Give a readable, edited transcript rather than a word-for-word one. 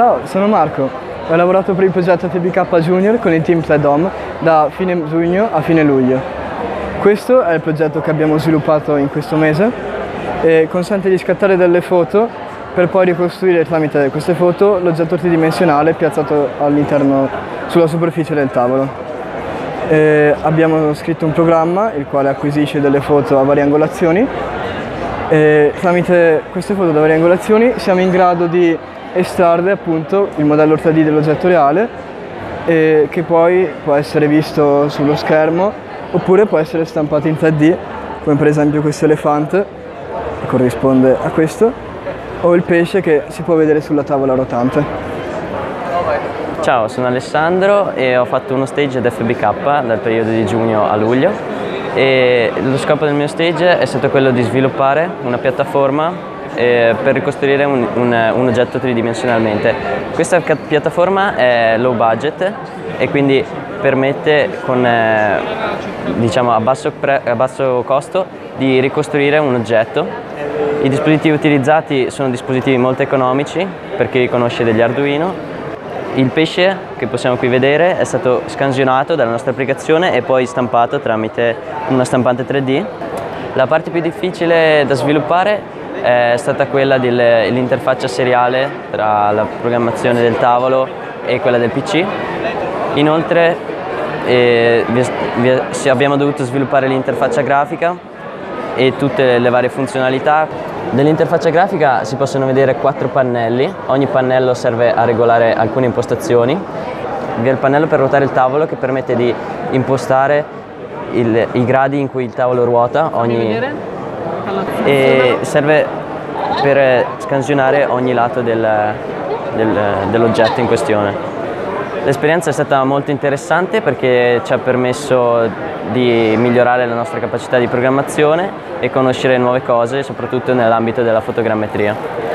Ciao, sono Marco, ho lavorato per il progetto FBK Junior con il team PlayDom da fine giugno a fine luglio. Questo è il progetto che abbiamo sviluppato in questo mese e consente di scattare delle foto per poi ricostruire tramite queste foto l'oggetto tridimensionale piazzato all'interno sulla superficie del tavolo. Abbiamo scritto un programma il quale acquisisce delle foto a varie angolazioni e tramite queste foto da varie angolazioni siamo in grado di estrarre appunto il modello 3D dell'oggetto reale che poi può essere visto sullo schermo oppure può essere stampato in 3D, come per esempio questo elefante che corrisponde a questo o il pesce che si può vedere sulla tavola rotante. Ciao, sono Alessandro e ho fatto uno stage ad FBK dal periodo di giugno a luglio e lo scopo del mio stage è stato quello di sviluppare una piattaforma per ricostruire un oggetto tridimensionalmente. Questa piattaforma è low budget e quindi permette con, diciamo, a basso costo di ricostruire un oggetto. I dispositivi utilizzati sono dispositivi molto economici, per chi conosce degli Arduino. Il pesce che possiamo qui vedere è stato scansionato dalla nostra applicazione e poi stampato tramite una stampante 3D. La parte più difficile da sviluppare è stata quella dell'interfaccia seriale tra la programmazione del tavolo e quella del PC. Inoltre abbiamo dovuto sviluppare l'interfaccia grafica e tutte le varie funzionalità. Dell'interfaccia grafica si possono vedere 4 pannelli, ogni pannello serve a regolare alcune impostazioni. Vi è il pannello per ruotare il tavolo che permette di impostare i gradi in cui il tavolo ruota. E serve per scansionare ogni lato dell'oggetto in questione. L'esperienza è stata molto interessante perché ci ha permesso di migliorare la nostra capacità di programmazione e conoscere nuove cose, soprattutto nell'ambito della fotogrammetria.